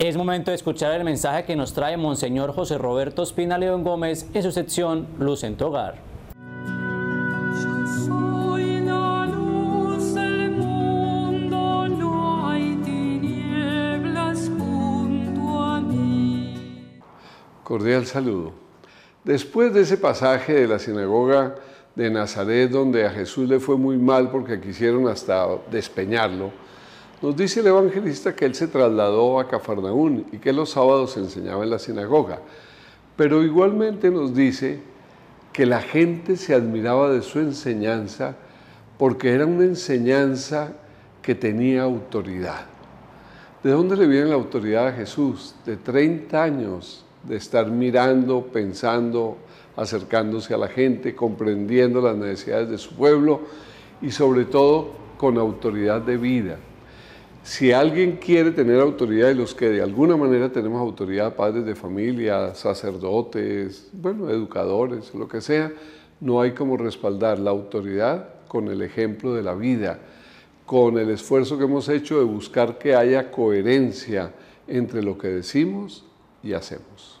Es momento de escuchar el mensaje que nos trae Monseñor José Roberto Espina León Gómez en su sección Luz en Tu Hogar. Soy la luz del mundo, no hay tinieblas junto a mí. Cordial saludo. Después de ese pasaje de la sinagoga de Nazaret, donde a Jesús le fue muy mal porque quisieron hasta despeñarlo, nos dice el evangelista que él se trasladó a Cafarnaún y que los sábados enseñaba en la sinagoga. Pero igualmente nos dice que la gente se admiraba de su enseñanza porque era una enseñanza que tenía autoridad. ¿De dónde le viene la autoridad a Jesús? De 30 años de estar mirando, pensando, acercándose a la gente, comprendiendo las necesidades de su pueblo y sobre todo con autoridad de vida. Si alguien quiere tener autoridad, y los que de alguna manera tenemos autoridad, padres de familia, sacerdotes, bueno, educadores, lo que sea, no hay como respaldar la autoridad con el ejemplo de la vida, con el esfuerzo que hemos hecho de buscar que haya coherencia entre lo que decimos y hacemos.